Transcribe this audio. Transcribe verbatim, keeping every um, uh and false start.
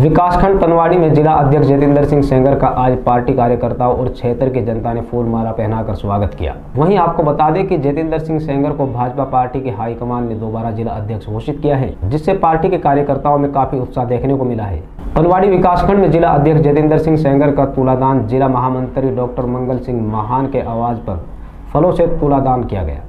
विकासखंड पनवाड़ी में जिला अध्यक्ष जितेंद्र सिंह सेंगर का आज पार्टी कार्यकर्ताओं और क्षेत्र की जनता ने फूल माला पहनाकर स्वागत किया। वहीं आपको बता दें कि जितेंद्र सिंह सेंगर को भाजपा पार्टी की हाईकमान ने दोबारा जिला अध्यक्ष घोषित किया है, जिससे पार्टी के कार्यकर्ताओं में काफी उत्साह देखने को मिला है। पनवाड़ी विकासखंड में जिला अध्यक्ष जितेंद्र सिंह सेंगर का तुलादान जिला महामंत्री डॉक्टर मंगल सिंह महान के आवाज पर फलों से तुलादान किया गया।